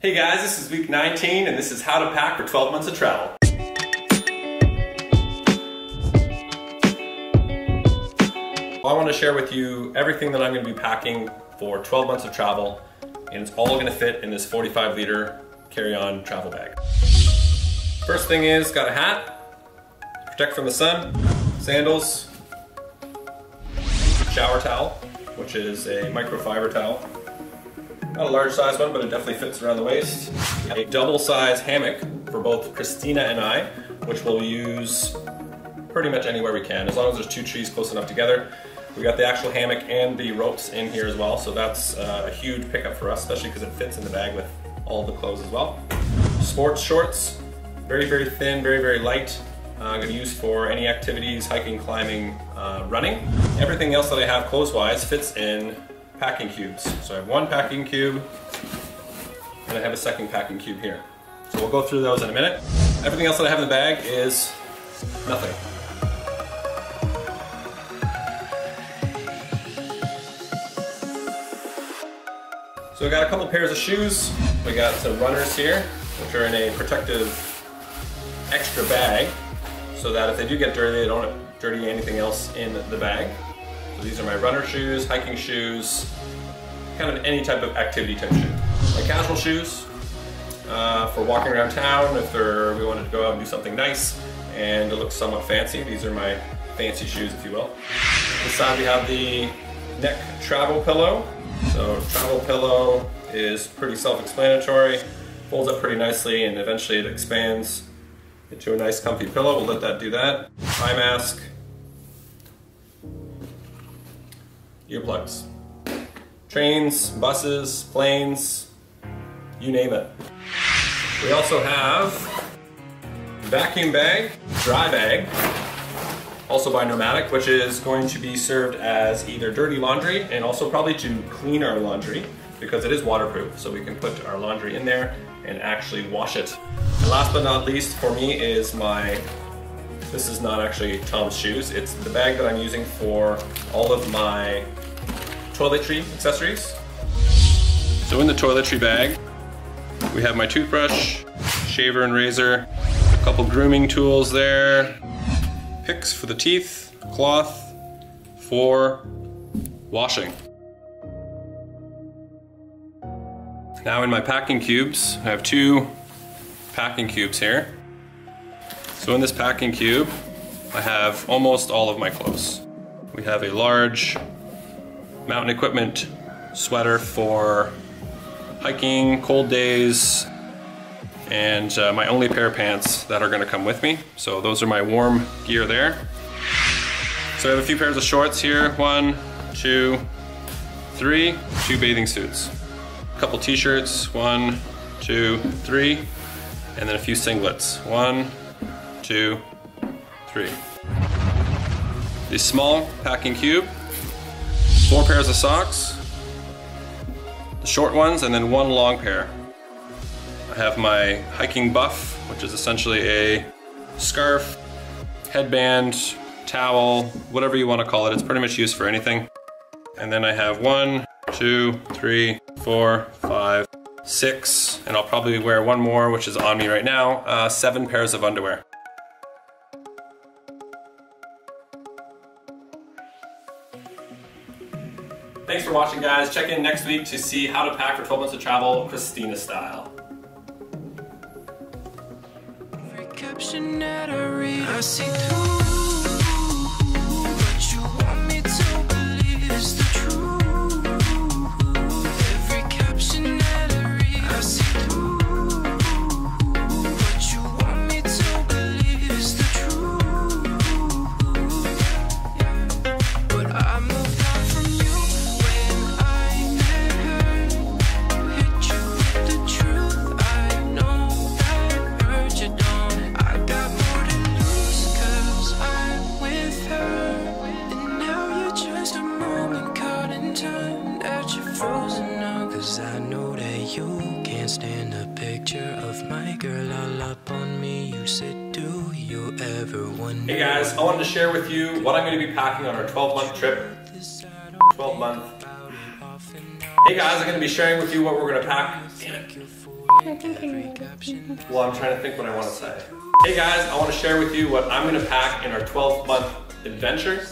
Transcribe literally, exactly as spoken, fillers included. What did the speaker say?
Hey guys, this is week nineteen and this is how to pack for twelve months of travel. I want to share with you everything that I'm going to be packing for twelve months of travel, and it's all going to fit in this forty-five liter carry-on travel bag. First thing is, got a hat, protect from the sun, sandals, shower towel, which is a microfiber towel. Not a large size one, but it definitely fits around the waist. A double size hammock for both Christina and I, which we'll use pretty much anywhere we can, as long as there's two trees close enough together. We got the actual hammock and the ropes in here as well, so that's uh, a huge pickup for us, especially because it fits in the bag with all the clothes as well. Sports shorts, very, very thin, very, very light. Uh, I'm gonna use for any activities, hiking, climbing, uh, running. Everything else that I have clothes-wise fits in packing cubes. So I have one packing cube and I have a second packing cube here. So we'll go through those in a minute. Everything else that I have in the bag is nothing. So we got a couple pairs of shoes. We got some runners here, which are in a protective extra bag so that if they do get dirty, they don't dirty anything else in the bag. So these are my runner shoes, hiking shoes, kind of any type of activity type shoe. My casual shoes uh, for walking around town if they're, we wanted to go out and do something nice and it looks somewhat fancy. These are my fancy shoes, if you will. Inside we have the neck travel pillow. So travel pillow is pretty self-explanatory, folds up pretty nicely and eventually it expands into a nice comfy pillow. We'll let that do that. Eye mask. Earplugs. Trains, buses, planes, you name it. We also have vacuum bag, dry bag, also by Nomatic, which is going to be served as either dirty laundry and also probably to clean our laundry because it is waterproof. So we can put our laundry in there and actually wash it. And last but not least for me is my this is not actually Tom's shoes. It's the bag that I'm using for all of my toiletry accessories. So in the toiletry bag, we have my toothbrush, shaver and razor, a couple grooming tools there, picks for the teeth, cloth for washing. Now in my packing cubes, I have two packing cubes here. So in this packing cube, I have almost all of my clothes. We have a large mountain equipment sweater for hiking, cold days, and uh, my only pair of pants that are gonna come with me. So those are my warm gear there. So I have a few pairs of shorts here. One, two, three, two bathing suits. A couple t-shirts, one, two, three, and then a few singlets. One, two, three. The small packing cube, four pairs of socks, the short ones, and then one long pair. I have my hiking buff, which is essentially a scarf, headband, towel, whatever you want to call it. It's pretty much used for anything. And then I have one, two, three, four, five, six, and I'll probably wear one more, which is on me right now, uh, seven pairs of underwear. Thanks for watching, guys. Check in next week to see how to pack for twelve months of travel, Christina style. Every caption that I read, I see through. What you want me to believe is the truth. Every caption that I read, I see through. What you want me to believe is the truth. But I moved on from you. Hey guys, I wanted to share with you what I'm going to be packing on our twelve month trip. twelve month. Hey guys, I'm gonna be sharing with you what we're gonna pack. Damn it. Well, I'm trying to think what I want to say. Hey guys, I want to share with you what I'm gonna pack in our twelve month adventure.